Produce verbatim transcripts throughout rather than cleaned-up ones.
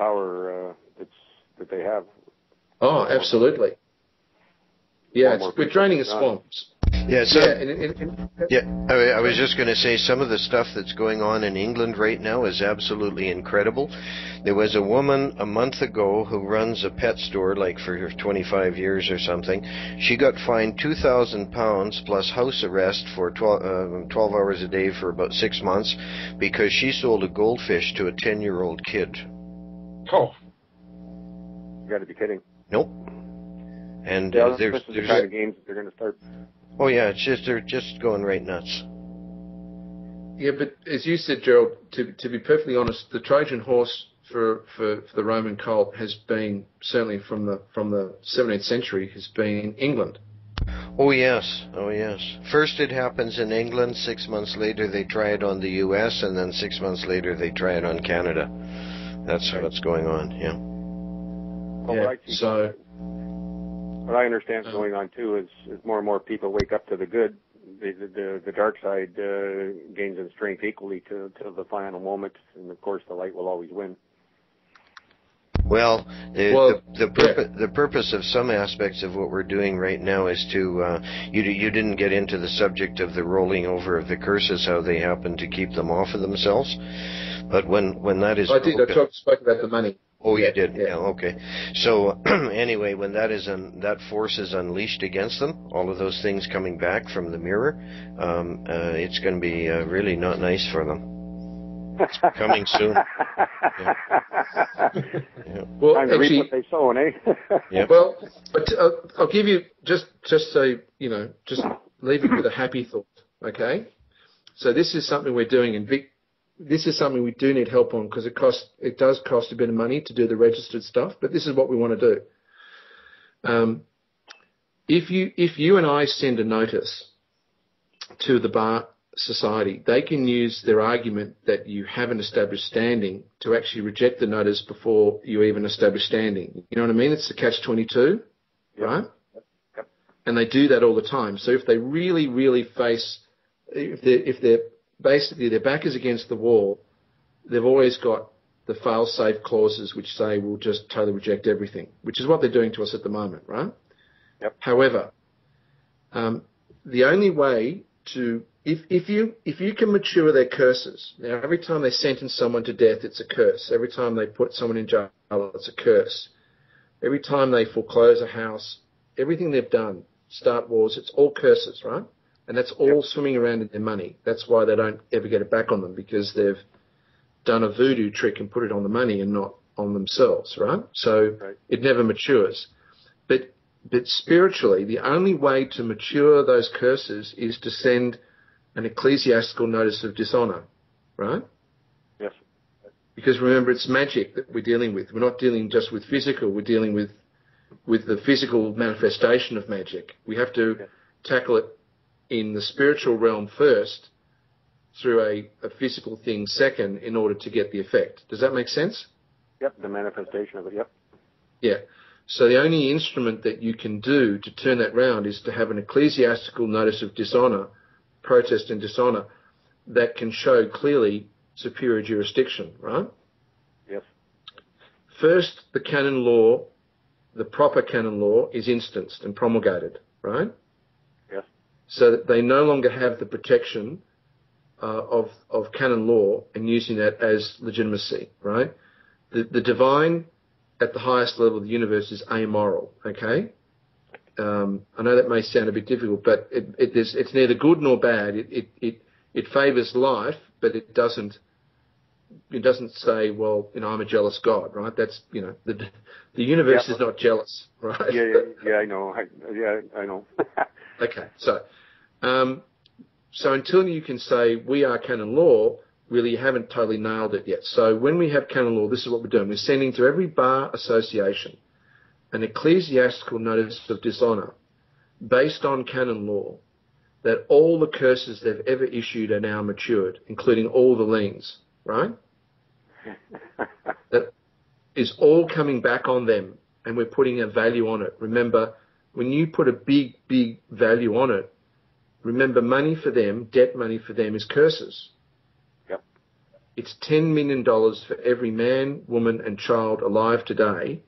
power uh, that's that they have. Oh, absolutely. Yeah, it's, we're draining the swamps. Yeah, so, yeah, and, and, and, yeah I, I was just going to say some of the stuff that's going on in England right now is absolutely incredible. There was a woman a month ago who runs a pet store like for twenty-five years or something. She got fined two thousand pounds plus house arrest for twelve, uh, twelve hours a day for about six months because she sold a goldfish to a ten-year-old kid. Oh. You got to be kidding. Nope. And yeah, uh, there's, there's the kind of games that they're going to start. Oh yeah, it's just they're just going right nuts. Yeah, but as you said, Gerald, to to be perfectly honest, the Trojan horse for, for, for the Roman cult has been certainly from the from the seventeenth century has been England. Oh yes, oh yes. First it happens in England. Six months later they try it on the U S, and then six months later they try it on Canada. That's right. What's going on. Yeah. Well, yeah. What so. What I understand is going on too is, is more and more people wake up to the good. The the, the dark side uh, gains in strength equally to to the final moment, and of course the light will always win. Well, the, well, the, the, purpose, yeah. the purpose of some aspects of what we're doing right now is to, uh, you, you didn't get into the subject of the rolling over of the curses, how they happen to keep them off of themselves. But when, when that is... I did, I talked, spoke about the money. Oh, you yeah, did? Yeah. Yeah, okay. So, anyway, when that is un, that force is unleashed against them, all of those things coming back from the mirror, um, uh, it's going to be uh, really not nice for them. It's coming soon. Yeah. Yeah. Well, trying to actually, reap what they sown, eh? Yeah. Well, but, uh, I'll give you, just, just so, you know, just leave it with a happy thought, okay? So this is something we're doing in Vic. This is something we do need help on because it costs, it does cost a bit of money to do the registered stuff, but this is what we want to do. Um, if you if you and I send a notice to the Bar Society, they can use their argument that you haven't established standing to actually reject the notice before you even establish standing. You know what I mean? It's the catch twenty-two, yep. Right? Yep. Yep. And they do that all the time. So if they really, really face, if they're, if they're basically, their back is against the wall. They've always got the fail-safe clauses which say we'll just totally reject everything, which is what they're doing to us at the moment, right? Yep. However, um, the only way to if if you if you can mature their curses. Now, every time they sentence someone to death, it's a curse. Every time they put someone in jail, it's a curse. Every time they foreclose a house, everything they've done, start wars, it's all curses, right? And that's all yep. swimming around in their money. That's why they don't ever get it back on them, because they've done a voodoo trick and put it on the money and not on themselves, right? So right. It never matures. But, but spiritually, the only way to mature those curses is to send an ecclesiastical notice of dishonor, right? Yes. Because remember, it's magic that we're dealing with. We're not dealing just with physical. We're dealing with, with the physical manifestation of magic. We have to yes. tackle it in the spiritual realm first, through a, a physical thing second, in order to get the effect. Does that make sense? Yep, the manifestation of it, yep. Yeah. So the only instrument that you can do to turn that round is to have an ecclesiastical notice of dishonor, protest and dishonor, that can show clearly superior jurisdiction, right? Yes. First, the canon law, the proper canon law, is instanced and promulgated, right? So that they no longer have the protection uh, of, of canon law and using that as legitimacy, right? The, the divine at the highest level of the universe is amoral, okay? Um, I know that may sound a bit difficult, but it, it, is, it's neither good nor bad. It, it, it, it favours life, but it doesn't, it doesn't say, well, you know, I'm a jealous God, right? That's, you know, the, the universe yeah. is not jealous, right? Yeah, yeah, yeah I know. I, yeah, I know. Okay, so... Um, so until you can say we are canon law, really you haven't totally nailed it yet. So when we have canon law, this is what we're doing. We're sending to every bar association an ecclesiastical notice of dishonor based on canon law that all the curses they've ever issued are now matured, including all the liens, right? That is all coming back on them, and we're putting a value on it. Remember, when you put a big, big value on it, remember, money for them, debt money for them is curses. Yep. It's ten million dollars for every man, woman and child alive today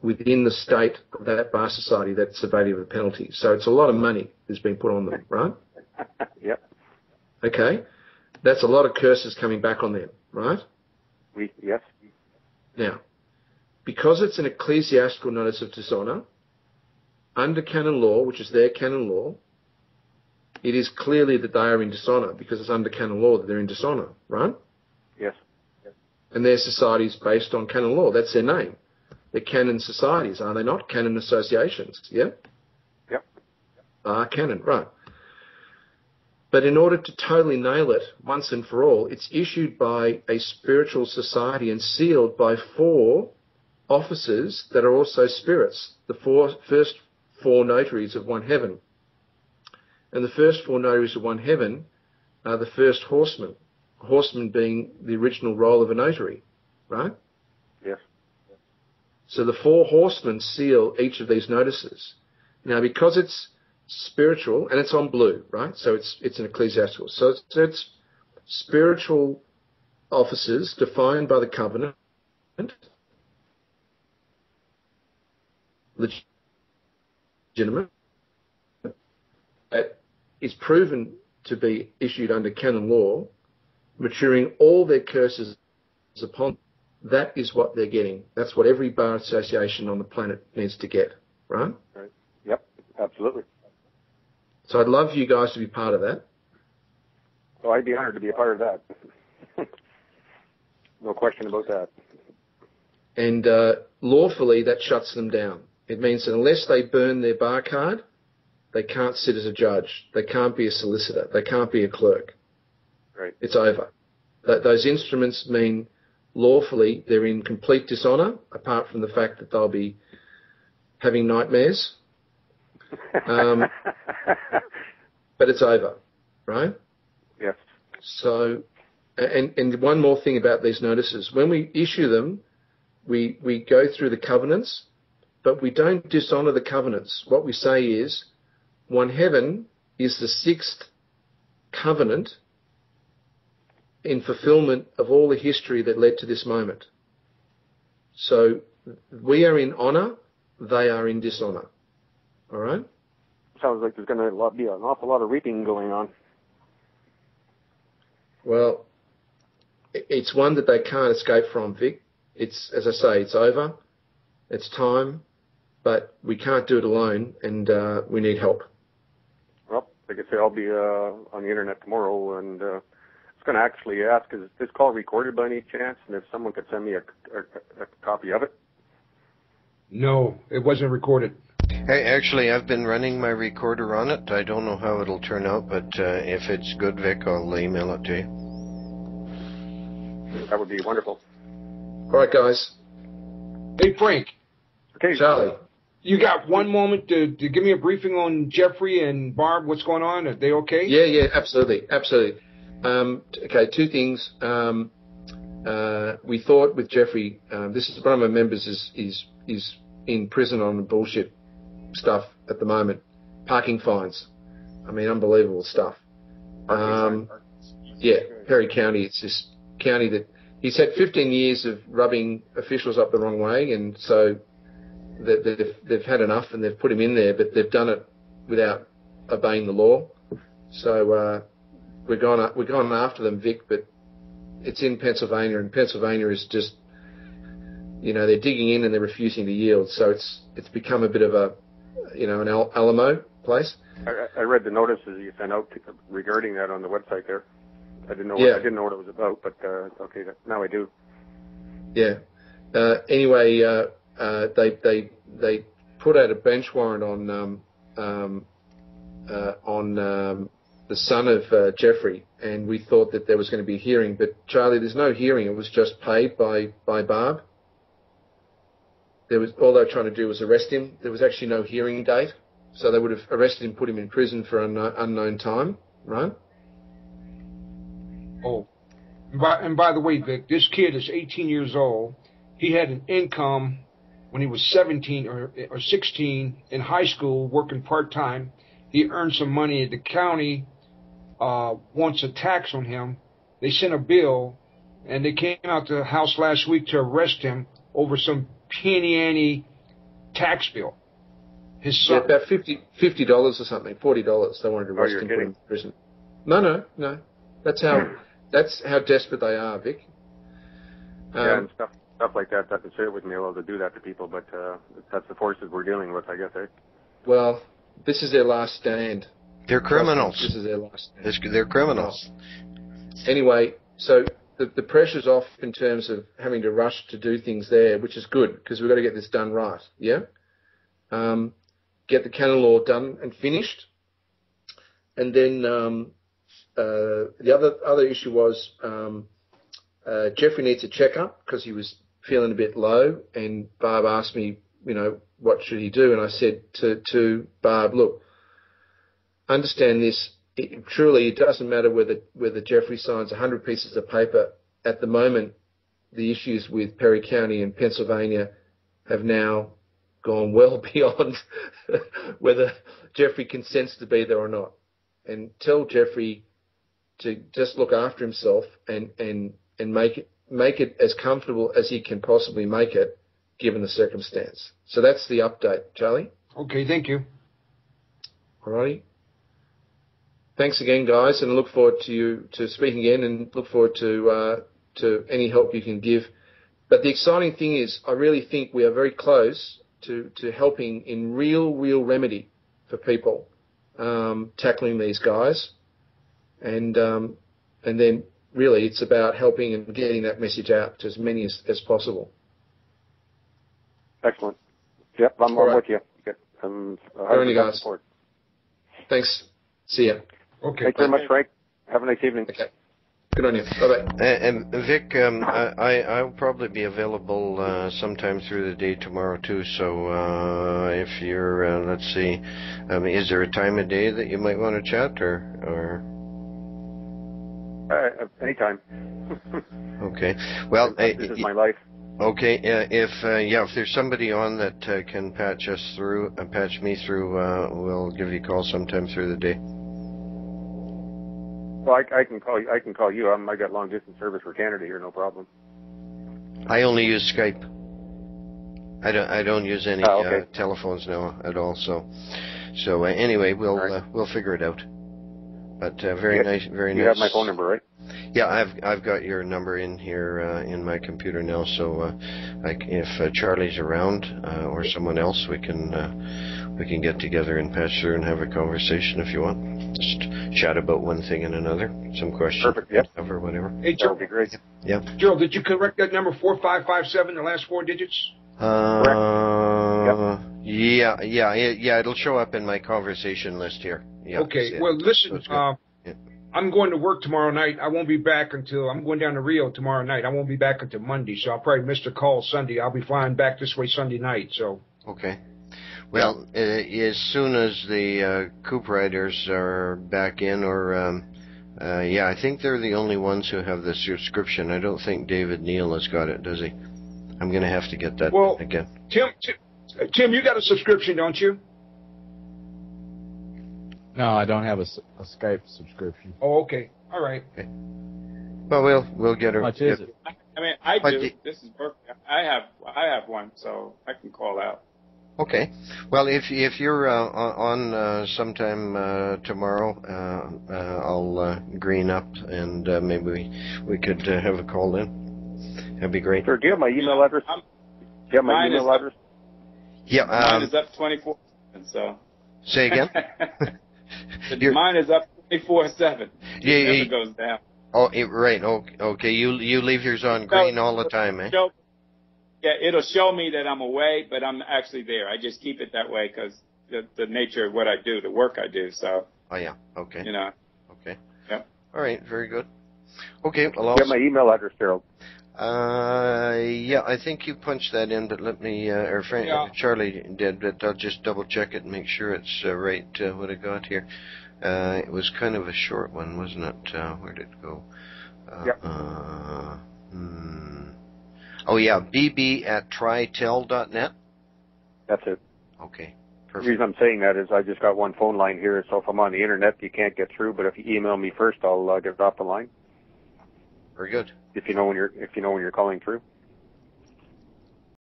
within the state of that bar society that's surveyed of a penalty. So it's a lot of money that's been put on them, right? Yep. Okay. That's a lot of curses coming back on them, right? We, yes. Now, because it's an ecclesiastical notice of dishonour, under canon law, which is their canon law, it is clearly that they are in dishonour because it's under canon law that they're in dishonour, right? Yes. Yes. And their society is based on canon law. That's their name. They're canon societies, are they not? Canon associations, yeah? Yep. Ah, canon, right. But in order to totally nail it once and for all, it's issued by a spiritual society and sealed by four officers that are also spirits, the four, first four notaries of one heaven. And the first four notaries of one heaven are the first horsemen, horsemen being the original role of a notary, right? Yes. So the four horsemen seal each of these notices. Now, because it's spiritual, and it's on blue, right? So it's it's an ecclesiastical. So it's, it's spiritual offices defined by the covenant, legitimate. It's proven to be issued under canon law, maturing all their curses upon them. That is what they're getting. That's what every bar association on the planet needs to get, right? Right. Yep, absolutely. So I'd love for you guys to be part of that. Oh, I'd be honored to be a part of that. No question about that. And uh, lawfully, that shuts them down. It means that unless they burn their bar card, they can't sit as a judge. They can't be a solicitor. They can't be a clerk. Right. It's over. Th those instruments mean... lawfully, they're in complete dishonour, apart from the fact that they'll be having nightmares. Um, but it's over, right? Yes. So, and, and one more thing about these notices. When we issue them, we, we go through the covenants, but we don't dishonour the covenants. What we say is, one heaven is the sixth covenant in fulfillment of all the history that led to this moment. So we are in honour, they are in dishonour. All right? Sounds like there's going to be an awful lot of reaping going on. Well, it's one that they can't escape from, Vic. It's, as I say, it's over, it's time, but we can't do it alone, and uh, we need help. Well, like I say, I'll be uh, on the internet tomorrow, and... Uh going to actually ask, is this call recorded by any chance, and if someone could send me a, a, a copy of it? No, it wasn't recorded. Hey, actually, I've been running my recorder on it. I don't know how it'll turn out, but uh, if it's good, Vic, I'll email it to you. That would be wonderful. All right, guys. Hey, Frank. Okay, Charlie. You got one moment to, to give me a briefing on Jeffrey and Barb, what's going on? Are they okay? Yeah, yeah, absolutely, absolutely. Um, okay, two things. Um, uh, we thought with Jeffrey, um, this is one of my members is, is, is in prison on bullshit stuff at the moment. Parking fines. I mean, unbelievable stuff. Um, yeah, Perry County. It's this county that he's had fifteen years of rubbing officials up the wrong way. And so they've, they've had enough and they've put him in there, but they've done it without obeying the law. So, uh, We're going, we're going after them, Vic, but it's in Pennsylvania, and Pennsylvania is just, you know, they're digging in and they're refusing to yield. So it's it's become a bit of a, you know, an Al Alamo place. I, I read the notices you sent out regarding that on the website there. I didn't know. What, yeah. I didn't know what it was about, but uh, okay, now I do. Yeah. Uh, anyway, uh, uh, they they they put out a bench warrant on um, um, uh, on. Um, the son of uh, Jeffrey, and we thought that there was going to be a hearing, but Charlie, there's no hearing. It was just paid by, by Barb. There was, all they were trying to do was arrest him. There was actually no hearing date, so they would have arrested him, put him in prison for an un unknown time, right? Oh, and by, and by the way, Vic, this kid is eighteen years old. He had an income when he was seventeen or sixteen in high school, working part-time. He earned some money. The county uh, wants a tax on him. They sent a bill and they came out to the house last week to arrest him over some penny-ante tax bill. His son. Yeah, about fifty fifty dollars or something, forty dollars. They wanted to arrest oh, him for in prison. No, no, no. That's how that's how desperate they are, Vic. Um, yeah, and stuff stuff like that. That's shit with me. Well, to do that to people, but uh, that's the forces we're dealing with, I guess. Eh? Well, this is their last stand. They're criminals. This is their last stand. This, they're criminals. Anyway, so the, the pressure's off in terms of having to rush to do things there, which is good because we've got to get this done right. Yeah. Um, get the canon law done and finished, and then um, uh, the other other issue was um, uh, Jeffrey needs a checkup because he was feeling a bit low, and Barb asked me, you know, what should he do? And I said to to Barb, look, understand this. It, truly, it doesn't matter whether whether Jeffrey signs one hundred pieces of paper at the moment. The issues with Perry County and Pennsylvania have now gone well beyond whether Jeffrey consents to be there or not. And tell Jeffrey to just look after himself and and and make it make it as comfortable as he can possibly make it, given the circumstance. So that's the update, Charlie. Okay, thank you. All righty. Thanks again, guys, and look forward to you to speaking again, and look forward to uh, to any help you can give. But the exciting thing is, I really think we are very close to, to helping in real, real remedy for people, um, tackling these guys. And um, and then really it's about helping and getting that message out to as many as, as possible. Excellent. Yep, I'm all right. with you. Good. Um, you guys. Support. Thanks. See ya. Okay. Thanks very much, Frank. Have a nice evening. Okay. Good on you. Bye-bye. And, and Vic, um, I, I'll probably be available uh, sometime through the day tomorrow, too. So uh, if you're, uh, let's see, um, is there a time of day that you might want to chat or? or? Uh, anytime. Okay. Well, this I, is my life. Okay, uh, if uh, yeah, if there's somebody on that uh, can patch us through, uh, patch me through, uh, we'll give you a call sometime through the day. Well, I, I can call you. I can call you. I'm, I got long distance service for Canada here, no problem. I only use Skype. I don't. I don't use any oh, okay. uh, telephones now at all. So, so uh, anyway, we'll right. uh, we'll figure it out. But uh, very yes. nice, very you nice. You have my phone number, right? Yeah, I've I've got your number in here uh, in my computer now. So, uh, I, if uh, Charlie's around uh, or someone else, we can uh, we can get together and patch through and have a conversation if you want. Just chat about one thing and another, some questions, perfect, yep. or whatever. Hey, Joe, that would be great. Yeah. Joe, did you correct that number four five five seven? The last four digits. Uh, correct. Yep. Yeah, yeah, yeah. It'll show up in my conversation list here. Yeah, okay. Well, listen, so uh, yeah. I'm going to work tomorrow night. I won't be back until I'm going down to Rio tomorrow night. I won't be back until Monday, so I'll probably miss the call Sunday. I'll be flying back this way Sunday night. So okay. Well, uh, as soon as the uh, Coupe Riders are back in, or um, uh, yeah, I think they're the only ones who have the subscription. I don't think David Neal has got it, does he? I'm going to have to get that well, again. Tim. Tim Tim, you got a subscription, don't you? No, I don't have a, a Skype subscription. Oh, okay. All right. Okay. Well, we'll we'll get her. How much is it? I mean, I do. do. This is perfect. I have I have one, so I can call out. Okay. Well, if if you're uh, on uh, sometime uh, tomorrow, uh, uh, I'll uh, green up, and uh, maybe we, we could uh, have a call in. That'd be great. Sure. Do you have my email address? I'm, do you have my email address? Yeah, um, mine is up twenty-four. So say again. Mine is up twenty-four seven. Yeah, it never goes down. Oh, it, right. Okay, okay. You you leave yours on green all the time, eh? Yeah, it'll show me that I'm away, but I'm actually there. I just keep it that way because the the nature of what I do, the work I do. So. Oh yeah. Okay. You know. Okay. Yeah. All right. Very good. Okay. Well, I'll get my email address, Gerald. Uh, yeah, I think you punched that in, but let me, uh, or Frank, yeah. Charlie did, but I'll just double check it and make sure it's uh, right, uh, what I got here. Uh, it was kind of a short one, wasn't it? Uh, where did it go? Uh, yeah. Uh, hmm. Oh, yeah, bb at tritel dot net? That's it. Okay, perfect. The reason I'm saying that is I just got one phone line here, so if I'm on the internet, you can't get through, but if you email me first, I'll uh, get it off the line. Very good. If you know when you're if you know when you're calling through.